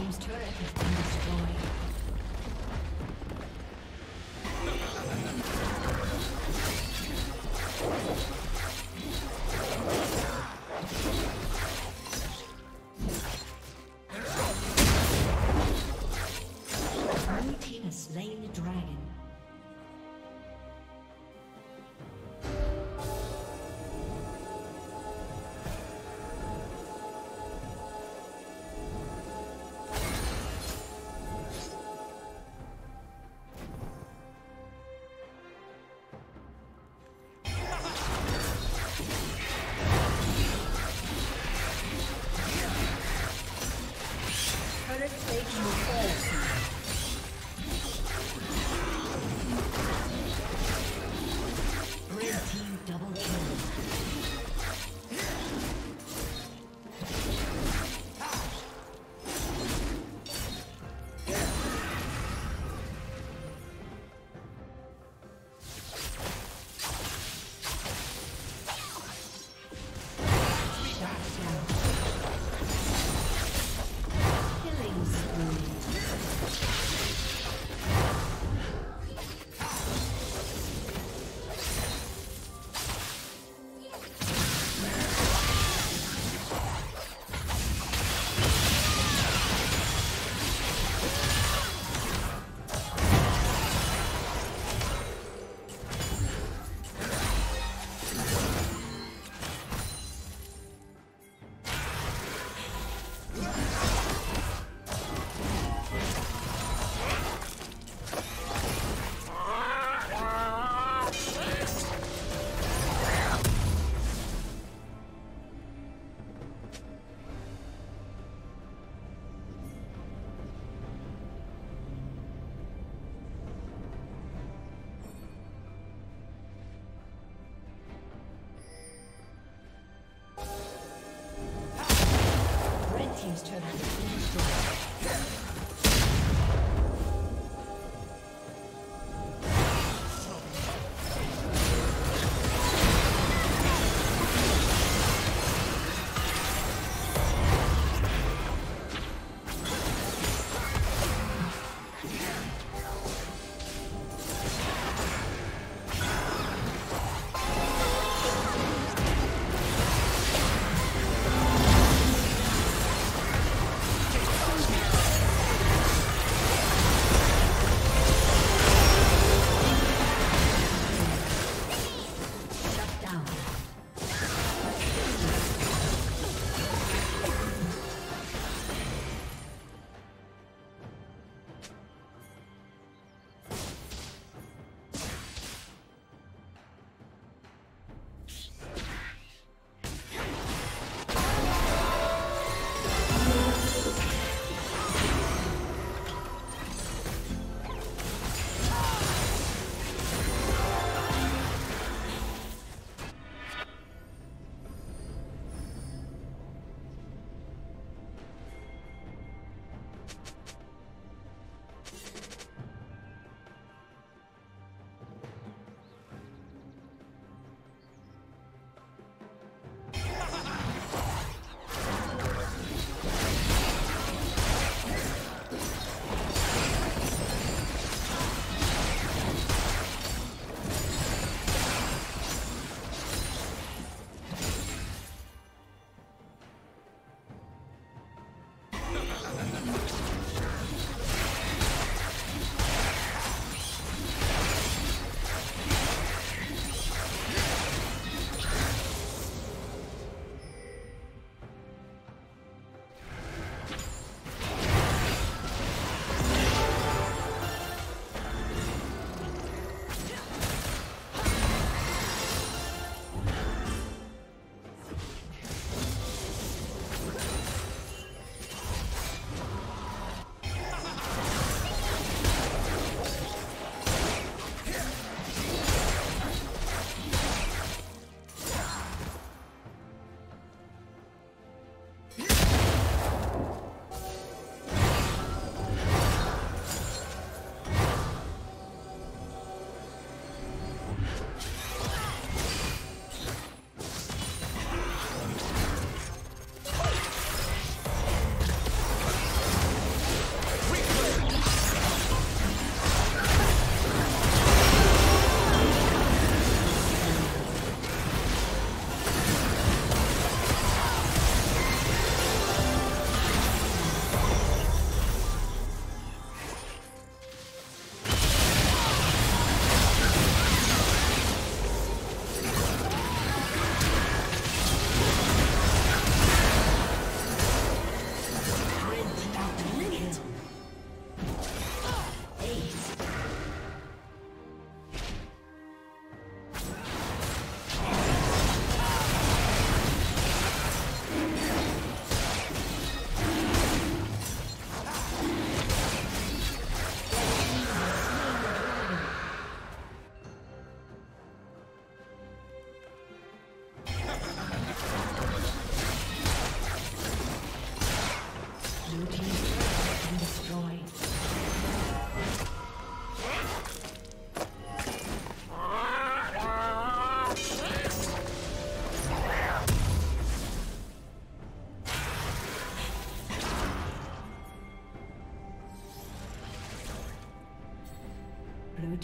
team's turret has been destroyed. Blue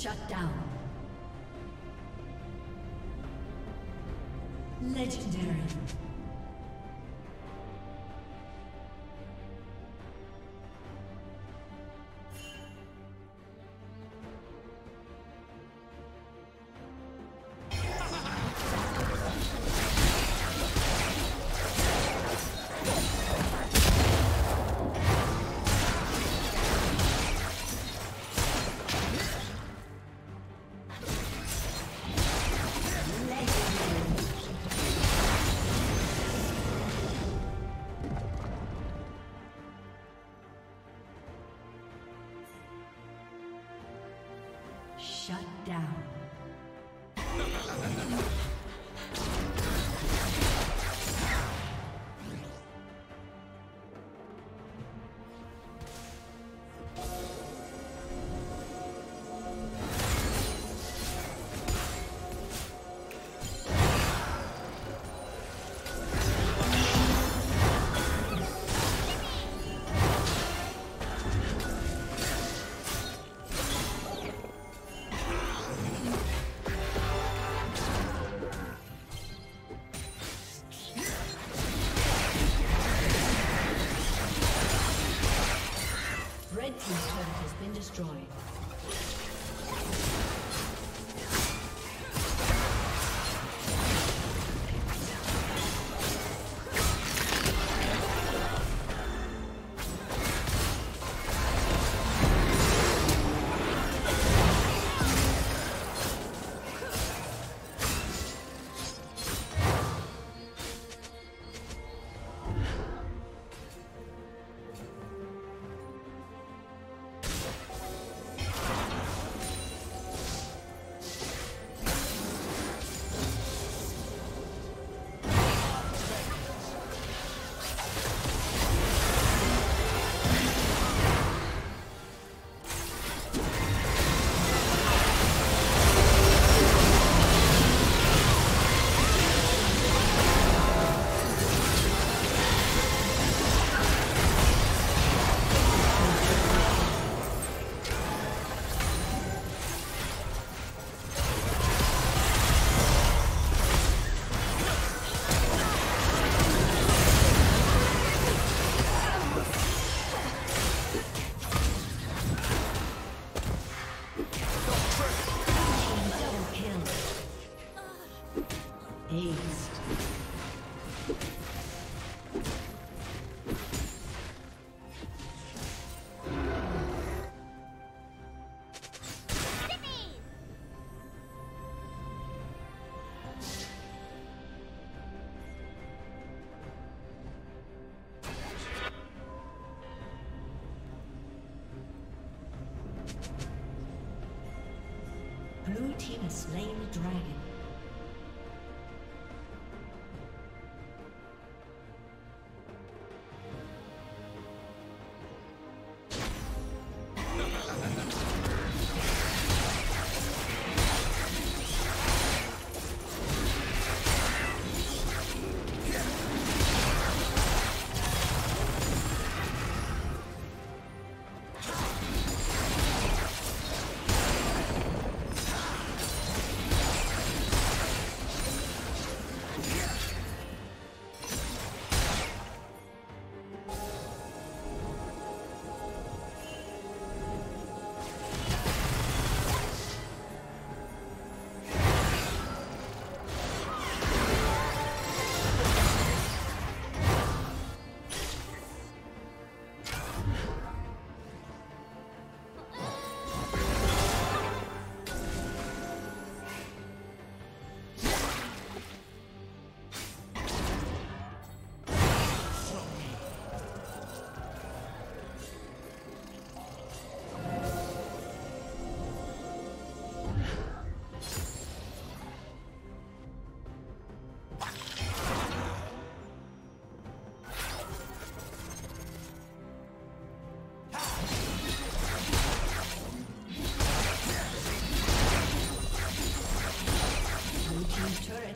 Shut down. Legendary. Shut down. Destroyed. Blue team has slain the dragon.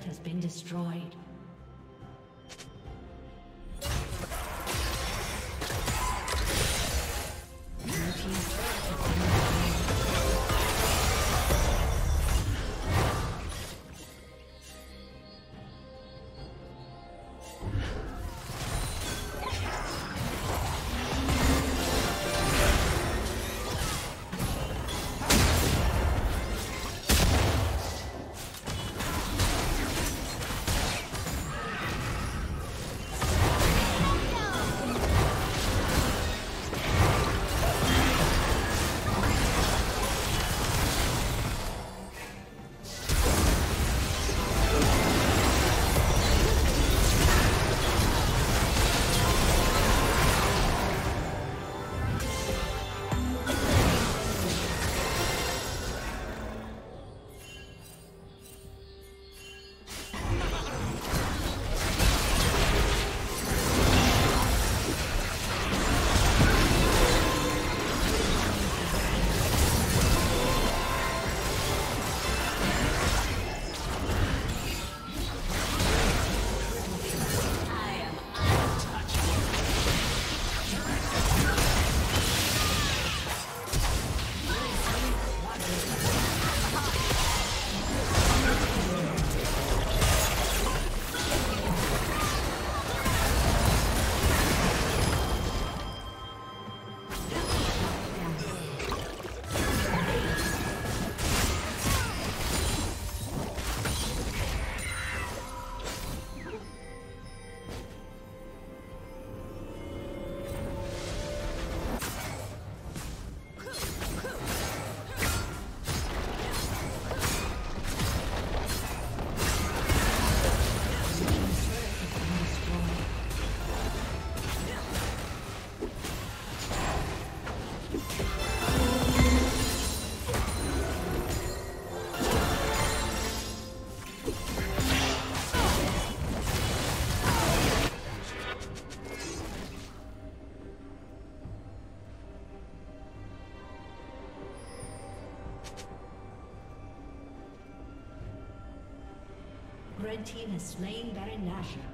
turret has been destroyed. Red team has slain Baron Nashor.